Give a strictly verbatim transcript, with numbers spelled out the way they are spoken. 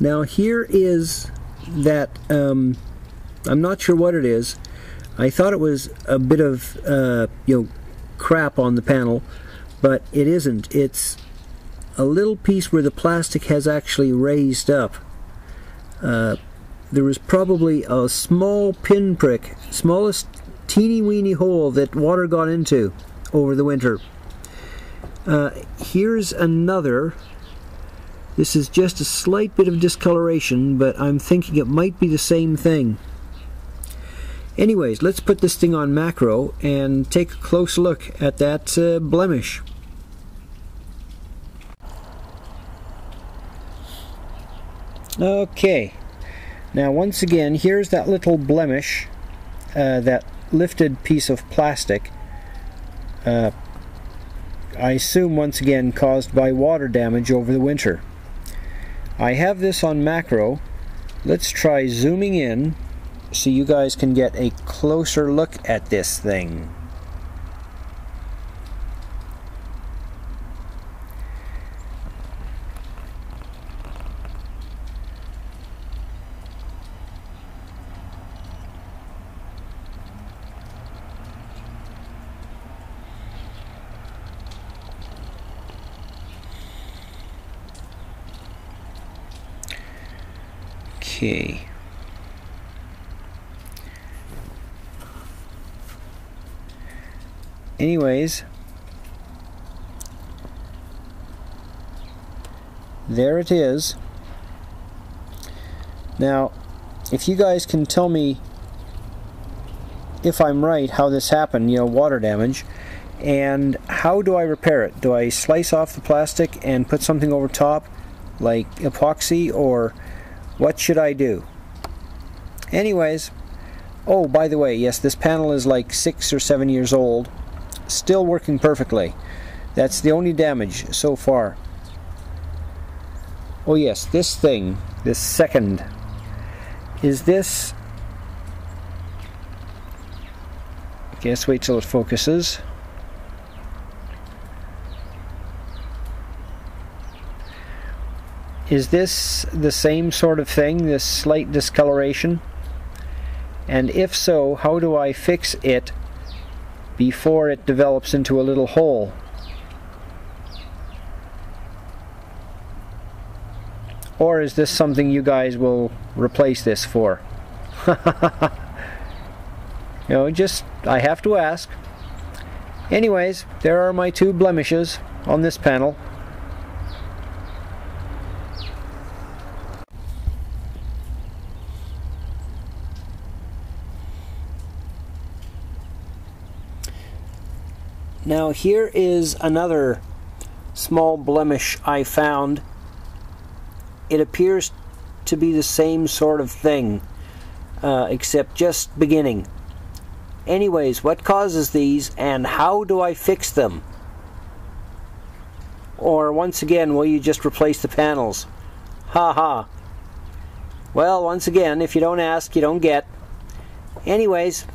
Now here is that, um, I'm not sure what it is. I thought it was a bit of, uh, you know, crap on the panel, but it isn't. It's a little piece where the plastic has actually raised up. Uh, there was probably a small pinprick, smallest teeny weeny hole that water got into over the winter. Uh, here's another. This is just a slight bit of discoloration, but I'm thinking it might be the same thing. Anyways, let's put this thing on macro and take a close look at that uh, blemish. Okay, now once again, here's that little blemish, uh, that lifted piece of plastic. Uh, I assume once again caused by water damage over the winter. I have this on macro. Let's try zooming in, so you guys can get a closer look at this thing. Okay. Anyways, there it is. Now, if you guys can tell me if I'm right, how this happened, you know, water damage, and how do I repair it? Do I slice off the plastic and put something over top, like epoxy, or what should I do? Anyways, oh, by the way, yes, this panel is like six or seven years old. Still working perfectly. That's the only damage so far. Oh yes, this thing, this second, is this... Okay, let's wait till it focuses. Is this the same sort of thing, this slight discoloration? And if so, how do I fix it before it develops into a little hole? Or is this something you guys will replace this for? You know, just, I have to ask. Anyways, there are my two blemishes on this panel. Now here is another small blemish I found. It appears to be the same sort of thing, uh, except just beginning. Anyways, what causes these and how do I fix them? Or once again, will you just replace the panels? Ha ha. Well, once again, if you don't ask, you don't get. Anyways,